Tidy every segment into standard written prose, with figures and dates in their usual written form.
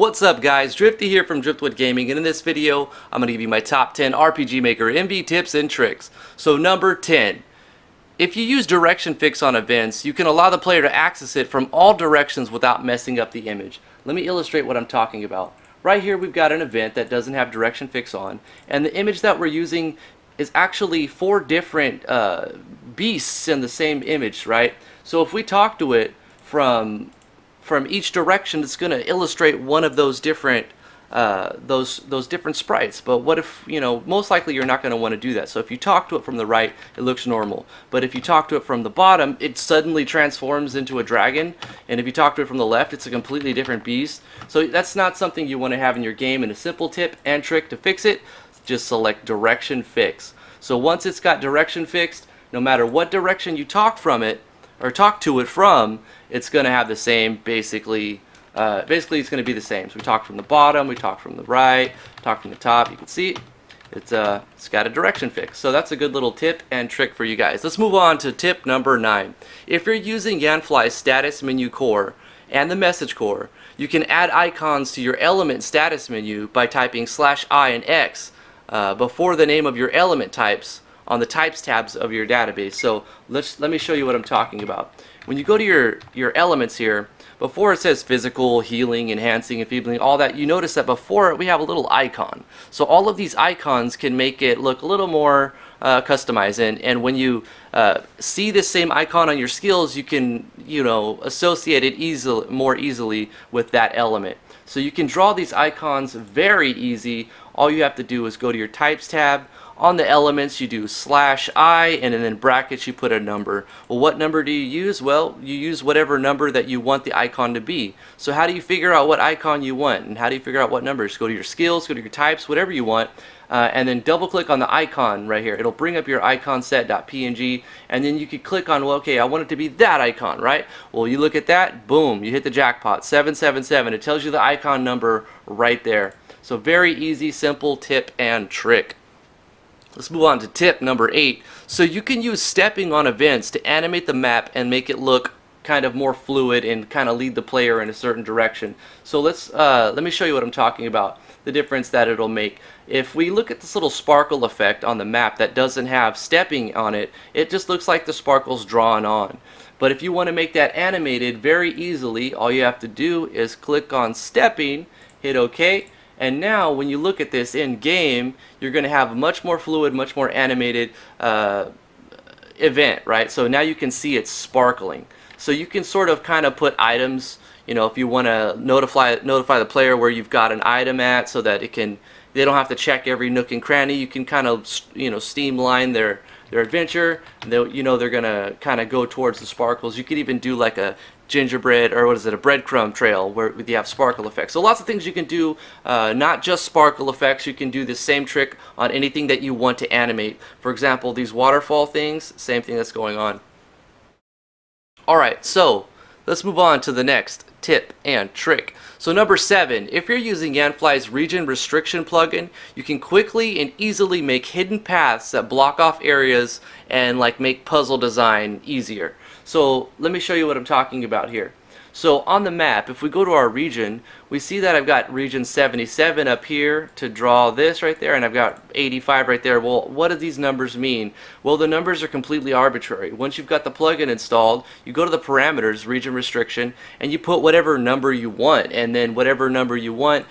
What's up guys, Drifty here from Driftwood Gaming, and in this video I'm going to give you my top 10 RPG Maker MV tips and tricks. So number 10, if you use direction fix on events, you can allow the player to access it from all directions without messing up the image. Let me illustrate what I'm talking about. Right here we've got an event that doesn't have direction fix on, and the image that we're using is actually four different beasts in the same image, right? So if we talk to it from each direction, it's going to illustrate one of those different those different sprites. But what if, you know, most likely you're not going to want to do that. So if you talk to it from the right, it looks normal. But if you talk to it from the bottom, it suddenly transforms into a dragon. And if you talk to it from the left, it's a completely different beast. So that's not something you want to have in your game. And a simple tip and trick to fix it, just select direction fix. So once it's got direction fixed, no matter what direction you talk from it, or talk to it from, it's going to have the same, basically it's going to be the same. So we talk from the bottom, we talk from the right, talk from the top. You can see it's got a direction fix. So that's a good little tip and trick for you guys. Let's move on to tip number 9. If you're using Yanfly's status menu core and the message core, you can add icons to your element status menu by typing /i and X before the name of your element types on the types tabs of your database. So let me show you what I'm talking about. When you go to your elements here, before it says physical, healing, enhancing, enfeebling, all that, you notice that before it we have a little icon. So all of these icons can make it look a little more customized. And when you see this same icon on your skills, you can, you know, associate it more easily with that element. So you can draw these icons very easy. All you have to do is go to your types tab. On the elements, you do /i, and then in brackets, you put a number. Well, what number do you use? Well, you use whatever number that you want the icon to be. So how do you figure out what icon you want, and how do you figure out what numbers? Go to your skills, go to your types, whatever you want, and then double-click on the icon right here. It'll bring up your icon set.png, and then you could click on, well, okay, I want it to be that icon, right? Well, you look at that, boom, you hit the jackpot, 777. It tells you the icon number right there. So very easy, simple tip and trick. Let's move on to tip number 8. So you can use stepping on events to animate the map and make it look kind of more fluid and kind of lead the player in a certain direction. So let me show you what I'm talking about, the difference that it'll make. If we look at this little sparkle effect on the map that doesn't have stepping on it, it just looks like the sparkle's drawn on. But if you want to make that animated very easily, all you have to do is click on stepping, hit OK. And now when you look at this in game, you're going to have a much more fluid, much more animated event, right? So now you can see it's sparkling. So you can sort of kind of put items, you know, if you want to notify the player where you've got an item at, so that they don't have to check every nook and cranny. You can kind of, you know, streamline their adventure. You know, they're going to kind of go towards the sparkles. You could even do like a gingerbread, or what is it, a breadcrumb trail, where you have sparkle effects. So lots of things you can do, not just sparkle effects. You can do the same trick on anything that you want to animate. For example, these waterfall things, same thing that's going on. Alright, so let's move on to the next tip and trick. So number 7, if you're using Yanfly's region restriction plugin, you can quickly and easily make hidden paths that block off areas and like make puzzle design easier. So let me show you what I'm talking about here. So on the map, if we go to our region, we see that I've got region 77 up here to draw this right there, and I've got 85 right there. Well, what do these numbers mean? Well, the numbers are completely arbitrary. Once you've got the plugin installed, you go to the parameters, region restriction, and you put whatever number you want, and then whatever number you want,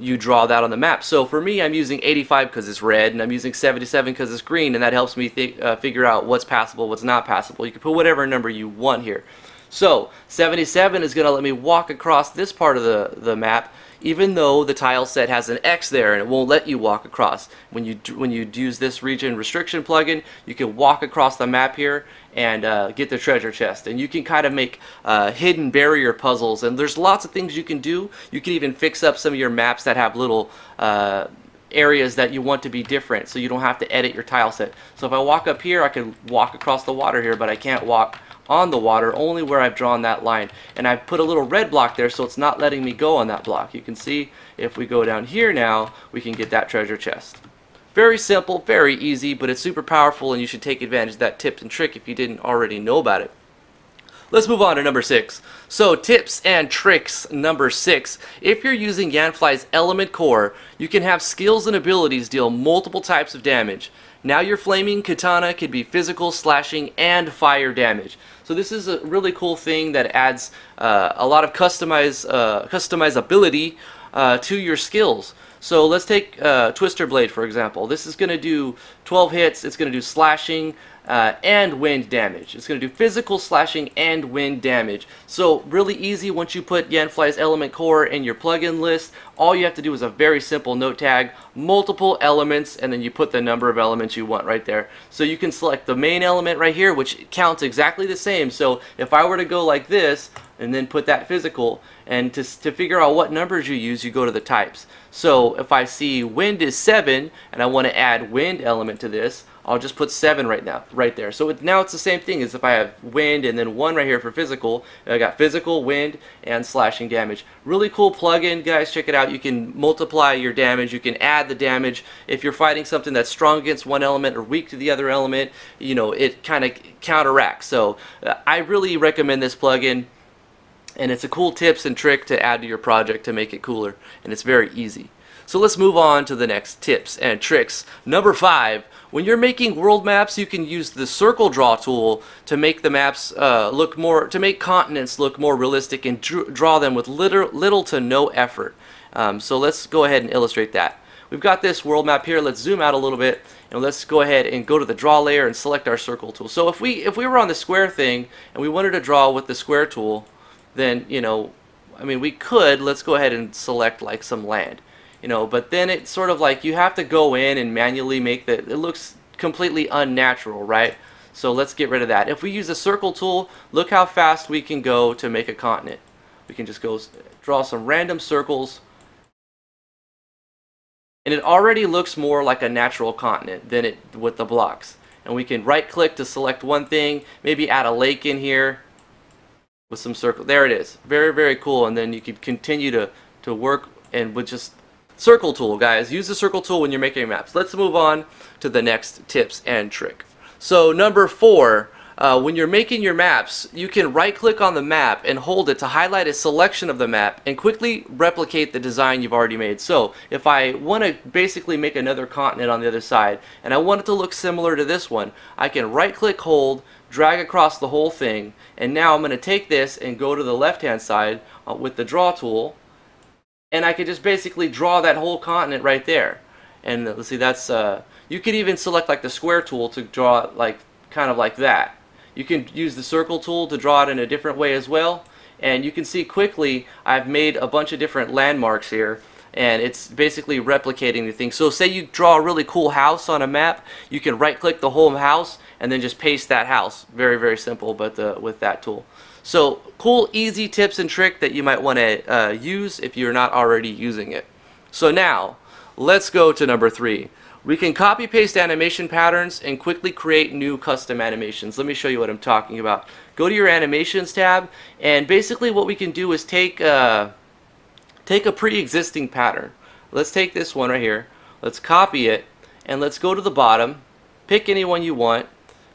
you draw that on the map. So for me, I'm using 85 because it's red, and I'm using 77 because it's green, and that helps me figure out what's passable, what's not passable. You can put whatever number you want here. So 77 is going to let me walk across this part of the map, even though the tile set has an X there and it won't let you walk across. When you use this region restriction plugin, you can walk across the map here and get the treasure chest. And you can kind of make hidden barrier puzzles, and there's lots of things you can do. You can even fix up some of your maps that have little areas that you want to be different, so you don't have to edit your tile set. So if I walk up here, I can walk across the water here, but I can't walk on the water, only where I've drawn that line. And I've put a little red block there, so it's not letting me go on that block. You can see if we go down here now, we can get that treasure chest. Very simple, very easy, but it's super powerful, and you should take advantage of that tip and trick if you didn't already know about it. Let's move on to number 6. So tips and tricks number 6. If you're using Yanfly's element core, you can have skills and abilities deal multiple types of damage. Now your flaming katana could be physical, slashing, and fire damage. So this is a really cool thing that adds a lot of customizability to your skills. So let's take Twister Blade, for example. This is going to do 12 hits. It's going to do slashing and wind damage. It's going to do physical, slashing, and wind damage. So really easy. Once you put Yanfly's element core in your plugin list, all you have to do is a very simple note tag, multiple elements, and then you put the number of elements you want right there. So you can select the main element right here, which counts exactly the same. So if I were to go like this, and then put that physical, and to figure out what numbers you use, you go to the types. So if I see wind is 7 and I want to add wind element to this, I'll just put 7 right there. So now it's the same thing as if I have wind and then 1 right here for physical. I got physical, wind, and slashing damage. Really cool plugin, guys. Check it out. You can multiply your damage. You can add the damage. If you're fighting something that's strong against one element or weak to the other element, you know, it kind of counteracts. So I really recommend this plugin. And it's a cool tips and trick to add to your project to make it cooler, and it's very easy. So let's move on to the next tips and tricks. Number 5, when you're making world maps, you can use the circle draw tool to make the maps to make continents look more realistic and draw them with little to no effort. So let's go ahead and illustrate that. We've got this world map here. Let's zoom out a little bit, and let's go ahead and go to the draw layer and select our circle tool. So if we were on the square thing and we wanted to draw with the square tool, then, you know, I mean, we could, let's go ahead and select like some land, you know, but then it's sort of like you have to go in and manually make that, it looks completely unnatural, right? So let's get rid of that. If we use the circle tool, look how fast we can go to make a continent. We can just go draw some random circles, and it already looks more like a natural continent than it with the blocks. And we can right click to select one thing, maybe add a lake in here with some circle. There it is. Very, very cool. And then you can continue to work and with just circle tool, guys. Use the circle tool when you're making maps. Let's move on to the next tips and trick. So number 4, when you're making your maps, you can right click on the map and hold it to highlight a selection of the map and quickly replicate the design you've already made. So if I want to basically make another continent on the other side and I want it to look similar to this one, I can right click, hold, drag across the whole thing, and now I'm going to take this and go to the left hand side with the draw tool, and I can just basically draw that whole continent right there. And let's see, that's you could even select like the square tool to draw it like kind of like that. You can use the circle tool to draw it in a different way as well, and you can see quickly I've made a bunch of different landmarks here, and it's basically replicating the thing. So say you draw a really cool house on a map, you can right click the whole house and then just paste that house. Very, very simple, but with that tool. So cool, easy tips and trick that you might want to use if you're not already using it. So now let's go to number 3. We can copy paste animation patterns and quickly create new custom animations. Let me show you what I'm talking about. Go to your animations tab, and basically what we can do is take a pre-existing pattern. Let's take this one right here. Let's copy it, and let's go to the bottom. Pick any one you want.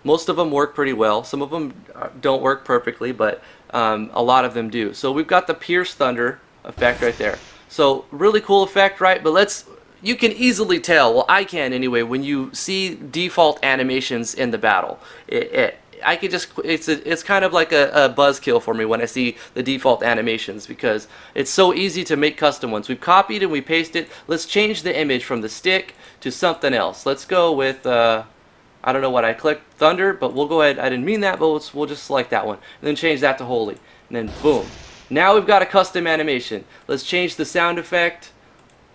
Most of them work pretty well. Some of them don't work perfectly, but a lot of them do. So we've got the Pierce Thunder effect right there. So really cool effect, right? But you can easily tell, well, I can anyway, when you see default animations in the battle. I could just, it's kind of like a buzzkill for me when I see the default animations, because it's so easy to make custom ones. We've copied and we pasted. Let's change the image from the stick to something else. Let's go with, I don't know what I clicked, Thunder, but we'll go ahead, I didn't mean that, but we'll just select that one. And then change that to Holy. And then boom. Now we've got a custom animation. Let's change the sound effect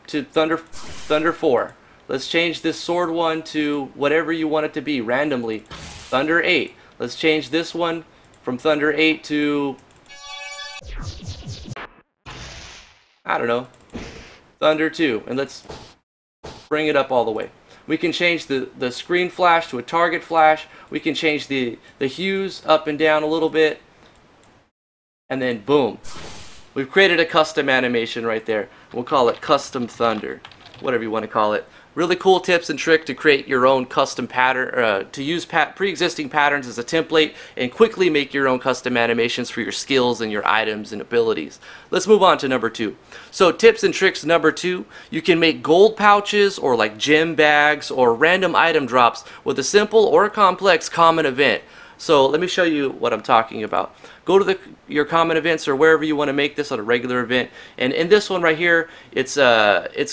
to Thunder 4. Let's change this sword one to whatever you want it to be randomly, Thunder 8. Let's change this one from Thunder 8 to, I don't know, Thunder 2. And let's bring it up all the way. We can change the screen flash to a target flash. We can change the hues up and down a little bit. And then boom. We've created a custom animation right there. We'll call it Custom Thunder, whatever you want to call it. Really cool tips and trick to create your own custom pattern, to use pre-existing patterns as a template and quickly make your own custom animations for your skills and your items and abilities. Let's move on to number two. So tips and tricks number two, you can make gold pouches or like gem bags or random item drops with a simple or complex common event. So let me show you what I'm talking about. Go to your common events or wherever you want to make this on a regular event. And in this one right here, it's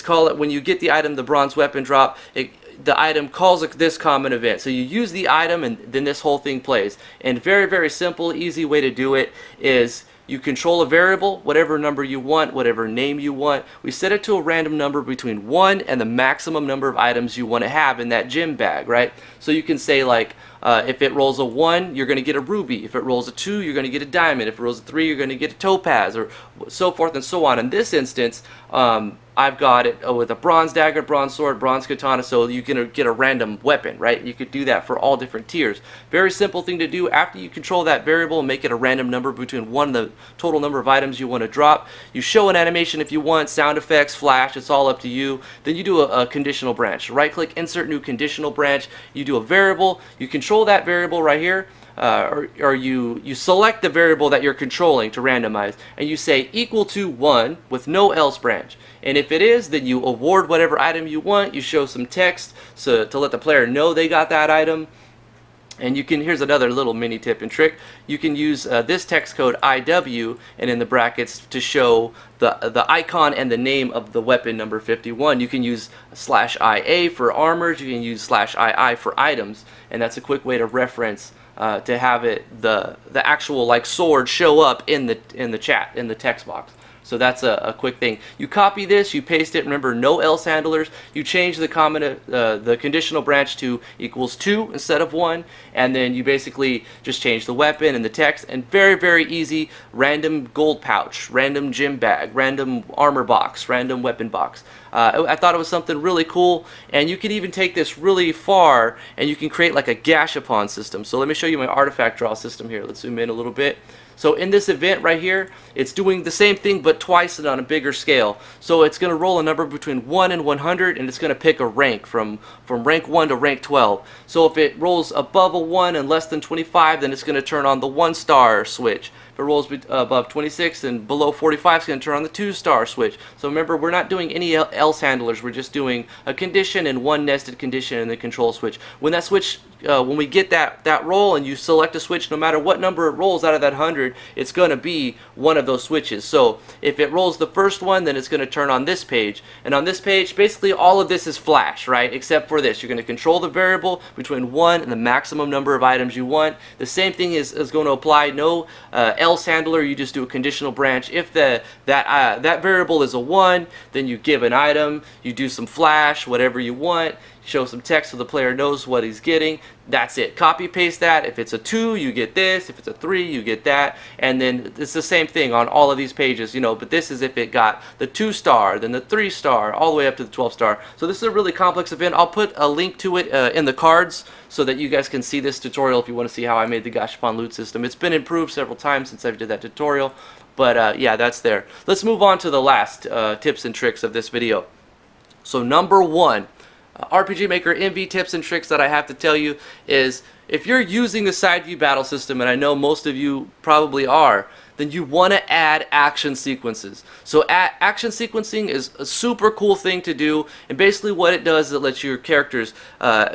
called, when you get the item, the bronze weapon drop, the item calls this common event. So you use the item and then this whole thing plays. And very, very simple, easy way to do it is you control a variable, whatever number you want, whatever name you want. We set it to a random number between 1 and the maximum number of items you want to have in that gem bag, right? So you can say like, if it rolls a 1, you're going to get a ruby. If it rolls a 2, you're going to get a diamond. If it rolls a 3, you're going to get a topaz, or so forth and so on. In this instance, I've got it with a bronze dagger, bronze sword, bronze katana, so you can get a random weapon, right? You could do that for all different tiers. Very simple thing to do. After you control that variable and make it a random number between 1 and the total number of items you want to drop, you show an animation if you want, sound effects, flash, it's all up to you. Then you do a conditional branch. Right-click, insert new conditional branch. You do a variable. You control that variable right here. Or you select the variable that you're controlling to randomize, and you say equal to 1 with no else branch. And if it is, then you award whatever item you want. You show some text so to let the player know they got that item. And you can, here's another little mini tip and trick, you can use this text code IW and in the brackets to show the icon and the name of the weapon number 51. You can use /IA for armors, you can use /II for items, and that's a quick way to reference to have it the actual like sword show up in the chat, in the text box. So that's a quick thing. You copy this, you paste it, remember no else handlers, you change the conditional branch to equals 2 instead of 1, and then you basically just change the weapon and the text, and very, very easy, random gold pouch, random gym bag, random armor box, random weapon box. I thought it was something really cool, and you can even take this really far, and you can create like a gashapon system. So let me show you my artifact draw system here. Let's zoom in a little bit. So in this event right here, it's doing the same thing but twice and on a bigger scale. So it's going to roll a number between 1 and 100, and it's going to pick a rank from rank 1 to rank 12. So if it rolls above a 1 and less than 25, then it's going to turn on the 1-star switch. If it rolls above 26 and below 45, it's going to turn on the 2-star switch. So remember, we're not doing any else handlers. We're just doing a condition and one nested condition and the control switch. When that switch, when we get that roll and you select a switch, no matter what number it rolls out of that 100, it's going to be one of those switches. So if it rolls the first one, then it's going to turn on this page. And on this page, basically all of this is flash, right? Except for this. You're going to control the variable between 1 and the maximum number of items you want. The same thing is going to apply. No else handler. You just do a conditional branch. If that variable is a 1, then you give an item. You do some flash, whatever you want. Show some text so the player knows what he's getting. That's it. Copy paste that. If it's a 2, you get this. If it's a 3, you get that. And then it's the same thing on all of these pages, you know, but this is if it got the 2-star, then the 3-star, all the way up to the 12-star. So this is a really complex event. I'll put a link to it in the cards so that you guys can see this tutorial if you want to see how I made the Gashapon loot system. It's been improved several times since I did that tutorial, but yeah, that's there. Let's move on to the last tips and tricks of this video. So number 1. RPG Maker MV tips and tricks that I have to tell you is if you're using the side view battle system, and I know most of you probably are, then you want to add action sequences. So action sequencing is a super cool thing to do, and basically what it does is it lets your characters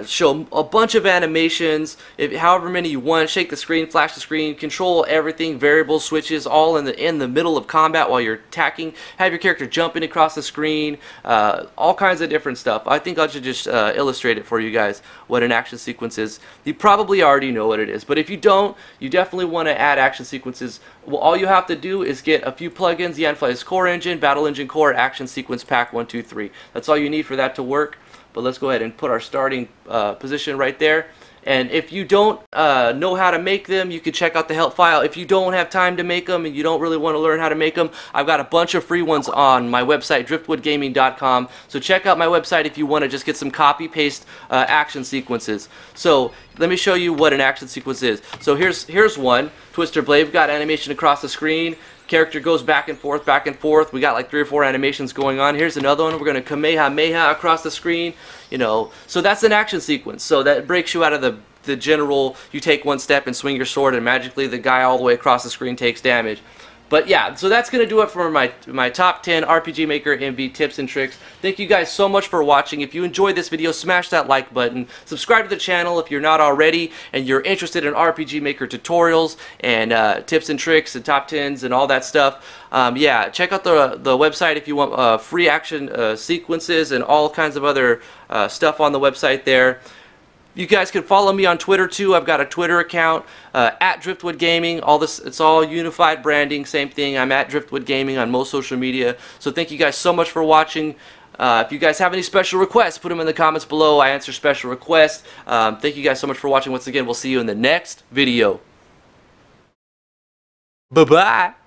show a bunch of animations, however many you want, shake the screen, flash the screen, control everything, variables, switches, all in the middle of combat while you're attacking, have your character jumping across the screen, all kinds of different stuff. I think I should just illustrate it for you guys, what an action sequence is. You probably already know what it is, but if you don't, you definitely want to add action sequences. Well, all you have to do is get a few plugins, Yanfly's Core Engine, Battle Engine Core, Action Sequence Pack 1, 2, 3. That's all you need for that to work. But let's go ahead and put our starting position right there. And if you don't know how to make them, you can check out the help file. If you don't have time to make them and you don't really want to learn how to make them, I've got a bunch of free ones on my website, driftwoodgaming.com. So check out my website if you want to just get some copy-paste action sequences. So let me show you what an action sequence is. So here's one, Twister Blade. We've got animation across the screen. Character goes back and forth. We got like 3 or 4 animations going on. Here's another one. We're going to Kamehameha across the screen. you know. So that's an action sequence. So that breaks you out of the general, you take one step and swing your sword and magically the guy all the way across the screen takes damage. But yeah, so that's going to do it for my top 10 RPG Maker MV tips and tricks. Thank you guys so much for watching. If you enjoyed this video, smash that like button. Subscribe to the channel if you're not already and you're interested in RPG Maker tutorials and tips and tricks and top 10s and all that stuff. Yeah, check out the website if you want free action sequences and all kinds of other stuff on the website there. You guys can follow me on Twitter too. I've got a Twitter account at Driftwood Gaming. All this, it's all unified branding, same thing. I'm at Driftwood Gaming on most social media. So thank you guys so much for watching. If you guys have any special requests, put them in the comments below. I answer special requests. Thank you guys so much for watching. Once again, we'll see you in the next video. Bye-bye.